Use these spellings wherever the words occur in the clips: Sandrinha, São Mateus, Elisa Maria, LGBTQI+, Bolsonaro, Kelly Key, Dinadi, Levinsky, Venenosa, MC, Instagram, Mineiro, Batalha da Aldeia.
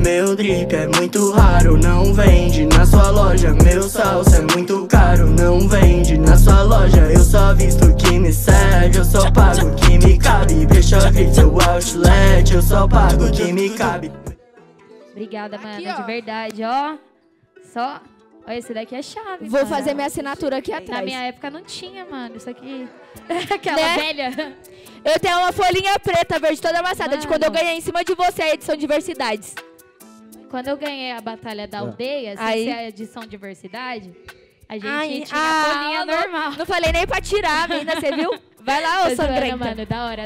Meu drip é muito raro, não vende na sua loja. Meu salsa é muito caro, não vende na sua loja. Eu só visto que me serve, eu só pago que me cabe. Deixa vir seu outlet, eu só pago que me cabe. Obrigada, aqui, mano, ó, de verdade, ó. Só... Olha, esse daqui é chave. Vou fazer minha assinatura aqui atrás. Na minha época não tinha, mano. Isso aqui... Aquela, né, velha. Eu tenho uma folhinha preta, verde, toda amassada, mano, de quando eu ganhei em cima de você a edição Diversidades. Quando eu ganhei a Batalha da Aldeia, se é a edição Diversidade, a gente tinha a folhinha normal. Não falei nem pra tirar, menina, você viu? Vai lá, ô Sandrinha. Mano,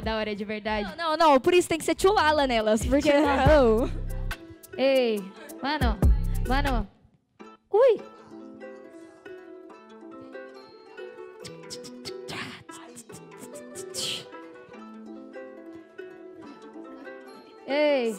da hora, de verdade. Não, não, não, por isso tem que ser tchulala nelas, porque... Ei, mano, mano. Ui. Ei,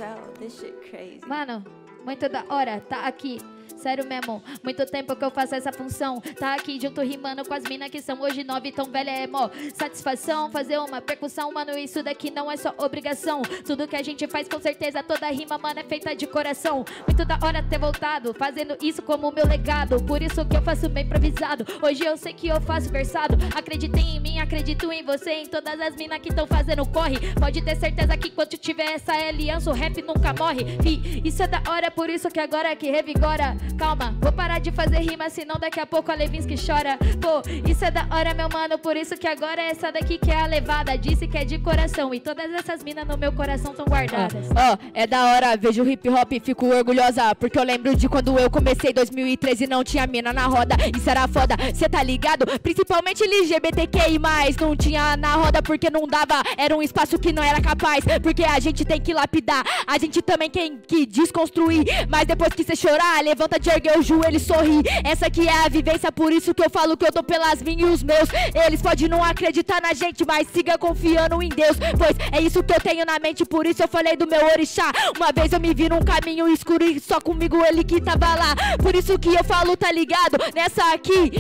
mano, muito da hora, tá aqui. Sério mesmo, muito tempo que eu faço essa função. Tá aqui junto rimando com as minas que são hoje 9, tão velha é mó satisfação. Fazer uma percussão, mano, isso daqui não é só obrigação. Tudo que a gente faz, com certeza, toda rima, mano, é feita de coração. Muito da hora ter voltado, fazendo isso como meu legado. Por isso que eu faço bem improvisado. Hoje eu sei que eu faço versado. Acreditem em mim, acredito em você, em todas as minas que estão fazendo corre. Pode ter certeza que quando tiver essa aliança, o rap nunca morre. E isso é da hora, por isso que agora que revigora. Calma, vou parar de fazer rima, senão daqui a pouco a Levinsky chora. Pô, isso é da hora, meu mano, por isso que agora é essa daqui que é a levada. Disse que é de coração e todas essas minas no meu coração tão guardadas. Ó, é da hora, vejo hip hop e fico orgulhosa, porque eu lembro de quando eu comecei em 2013 e não tinha mina na roda. Isso era foda, cê tá ligado? Principalmente LGBTQI+, não tinha na roda porque não dava. Era um espaço que não era capaz, porque a gente tem que lapidar. A gente também tem que desconstruir, mas depois que cê chorar, levanta de erguer o joelho, sorri. Essa aqui é a vivência, por isso que eu falo que eu tô pelas minhas e os meus. Eles podem não acreditar na gente, mas siga confiando em Deus, pois é isso que eu tenho na mente. Por isso eu falei do meu orixá. Uma vez eu me vi num caminho escuro e só comigo ele que tava lá. Por isso que eu falo, tá ligado? Nessa aqui,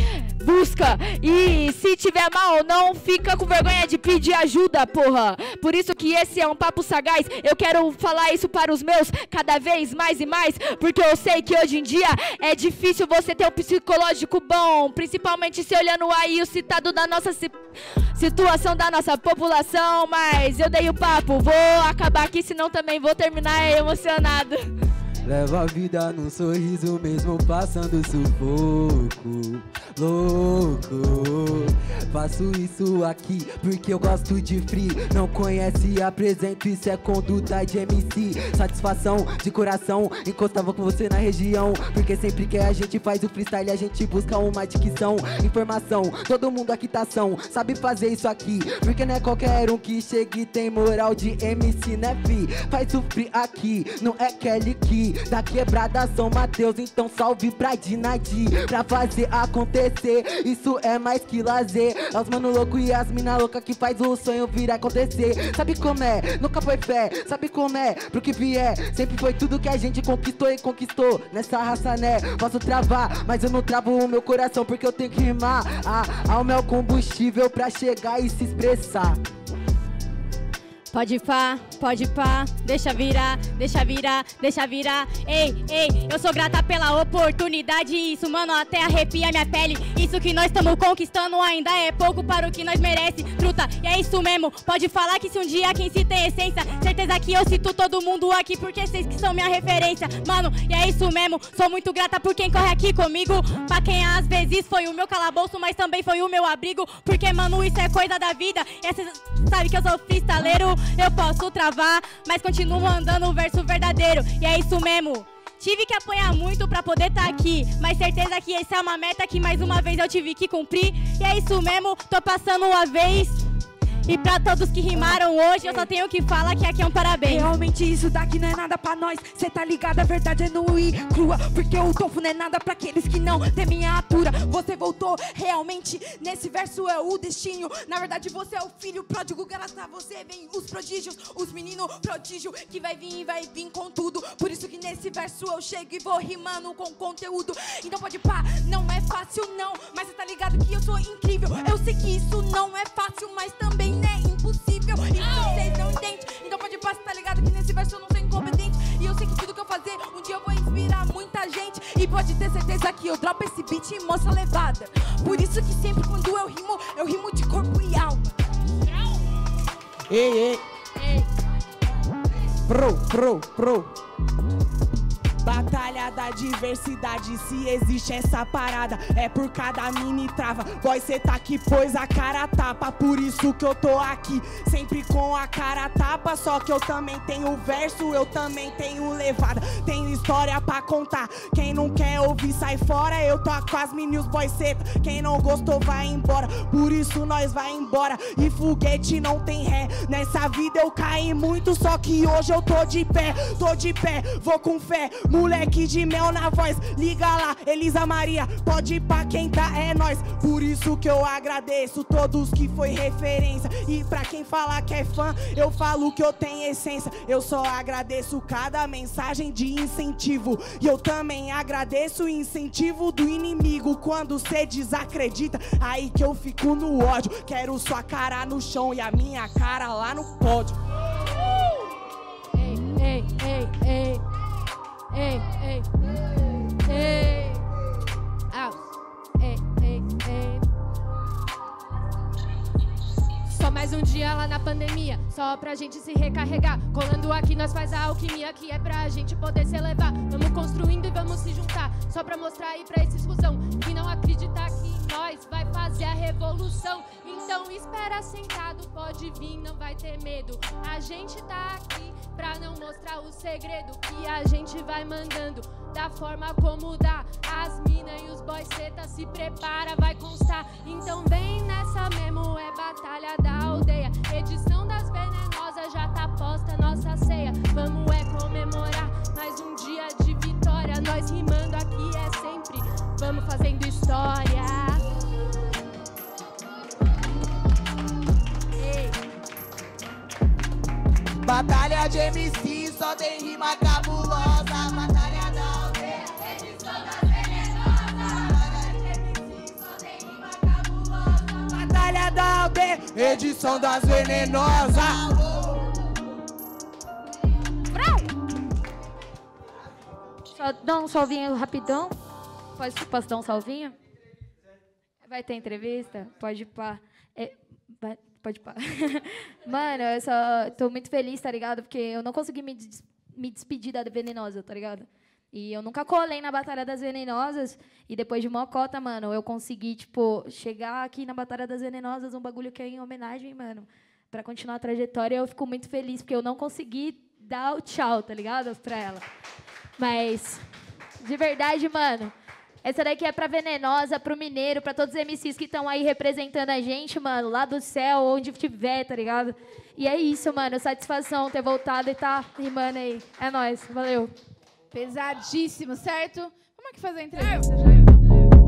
busca. E se tiver mal, não fica com vergonha de pedir ajuda, porra. Por isso que esse é um papo sagaz. Eu quero falar isso para os meus cada vez mais e mais, porque eu sei que hoje em dia é difícil você ter um psicológico bom, principalmente se olhando aí o citado da nossa situação da nossa população. Mas eu dei o papo, vou acabar aqui, senão também vou terminar emocionado. Leva a vida num sorriso mesmo passando sufoco, louco. Faço isso aqui porque eu gosto de free. Não conhece, apresento, isso é conduta de MC. Satisfação de coração, encostava com você na região, porque sempre que a gente faz o freestyle a gente busca uma dicção. Informação, todo mundo aqui tá são, sabe fazer isso aqui, porque não é qualquer um que chega e tem moral de MC, né, fi? Faz sofrer aqui, não é Kelly Key, da quebrada São Mateus, então salve pra Dinadi, pra fazer acontecer, isso é mais que lazer. É os mano louco e as mina louca que faz o sonho vir acontecer. Sabe como é, nunca foi fé, sabe como é, pro que vier, sempre foi tudo que a gente conquistou e conquistou, nessa raça, né? Posso travar, mas eu não travo o meu coração, porque eu tenho que rimar. Ao meu combustível pra chegar e se expressar. Pode pá, deixa virar, deixa virar, deixa virar. Ei, ei, eu sou grata pela oportunidade. Isso, mano, até arrepia minha pele. Isso que nós estamos conquistando ainda é pouco para o que nós merece, truta. E é isso mesmo, pode falar que se um dia quem se tem essência, certeza que eu cito todo mundo aqui, porque vocês que são minha referência, mano. E é isso mesmo, sou muito grata por quem corre aqui comigo, pra quem às vezes foi o meu calabouço, mas também foi o meu abrigo, porque, mano, isso é coisa da vida. E cês sabem que eu sou freestaleiro. Eu posso travar, mas continuo andando o verso verdadeiro. E é isso mesmo. Tive que apanhar muito pra poder tá aqui, mas certeza que essa é uma meta que mais uma vez eu tive que cumprir. E é isso mesmo, tô passando uma vez. E pra todos que rimaram hoje, eu só tenho que falar que aqui é um parabéns. Realmente isso daqui não é nada pra nós, cê tá ligado, a verdade é nua e crua, porque o tofu não é nada pra aqueles que não tem minha altura. Você voltou, realmente, nesse verso é o destino. Na verdade você é o filho pródigo, graças a você vem os prodígios, os meninos prodígio, que vai vir com tudo. Por isso que nesse verso eu chego e vou rimando com conteúdo. Então pode pá, não é fácil não, mas cê tá ligado que eu sou incrível. Eu sei que isso não é fácil, mas também é impossível, e vocês não entendem. Então pode passar, tá ligado que nesse verso eu não sou incompetente, e eu sei que tudo que eu fazer fazer. Um dia eu vou inspirar muita gente. E pode ter certeza que eu dropo esse beat em moça levada. Por isso que sempre quando eu rimo de corpo e alma. Ei, ei, ei. Pro. Batalha da diversidade, se existe essa parada, é por cada mini trava. Voz cê tá aqui, pois a cara tapa, por isso que eu tô aqui, sempre com a cara tapa. Só que eu também tenho verso, eu também tenho levada, tenho história pra contar. Quem não quer ouvir, sai fora. Eu tô com as meninas, boy seta. Quem não gostou, vai embora, por isso nós vai embora. E foguete não tem ré, nessa vida eu caí muito, só que hoje eu tô de pé, vou com fé. Moleque de mel na voz, liga lá, Elisa Maria, pode ir pra quem tá, é nós. Por isso que eu agradeço todos que foi referência. E pra quem falar que é fã, eu falo que eu tenho essência. Eu só agradeço cada mensagem de incentivo. E eu também agradeço o incentivo do inimigo. Quando cê desacredita, aí que eu fico no ódio. Quero sua cara no chão e a minha cara lá no pódio. Ei. Só mais um dia lá na pandemia, só pra gente se recarregar. Colando aqui nós faz a alquimia, que é pra gente poder se elevar. Vamos construindo e vamos se juntar, só pra mostrar aí pra esses fusão que não acreditar que nós vai fazer a revolução. Então espera sentado, pode vir, não vai ter medo. A gente tá aqui pra não mostrar o segredo que a gente vai mandando, da forma como dá. As mina e os boys seta, se prepara, vai constar. Então vem nessa mesmo, é Batalha da Aldeia. Edição das Venenosas, já tá posta nossa ceia. Vamos é comemorar mais um dia de vitória. Nós rimando aqui é sempre, vamos fazendo história. Batalha de MC, só tem rima cabulosa. Batalha da Aldeia, edição das Venenosas. Batalha de MC, só tem rima cabulosa. Batalha da Aldeia, edição das Venenosas. Só dá um salvinho rapidão. Posso dar um salvinho? Vai ter entrevista? Pode pá. Pode parar. Mano, eu só tô muito feliz, tá ligado? Porque eu não consegui me despedir da Venenosa, tá ligado? E eu nunca colei na Batalha das Venenosas. E depois de uma cota, mano, eu consegui, tipo, chegar aqui na Batalha das Venenosas, um bagulho que é em homenagem, mano. Pra continuar a trajetória, eu fico muito feliz, porque eu não consegui dar o tchau, tá ligado? Pra ela. Mas, de verdade, mano, essa daqui é pra Venenosa, pro Mineiro, pra todos os MCs que estão aí representando a gente, mano, lá do céu, onde tiver, tá ligado? E é isso, mano, satisfação ter voltado e tá rimando aí. É nóis, valeu. Pesadíssimo, certo? Como é que fazer a entrevista, Jair?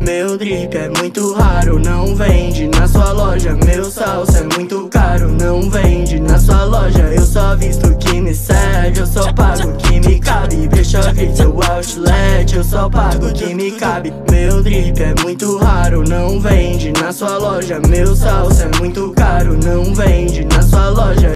Meu drip é muito raro, não vende na sua loja. Meu salsa é muito caro, não vende na sua loja. Eu só visto o que me serve, eu só pago o que me cabe. Deixa vir seu outlet, eu só pago o que me cabe. Meu drip é muito raro, não vende na sua loja. Meu salsa é muito caro, não vende na sua loja.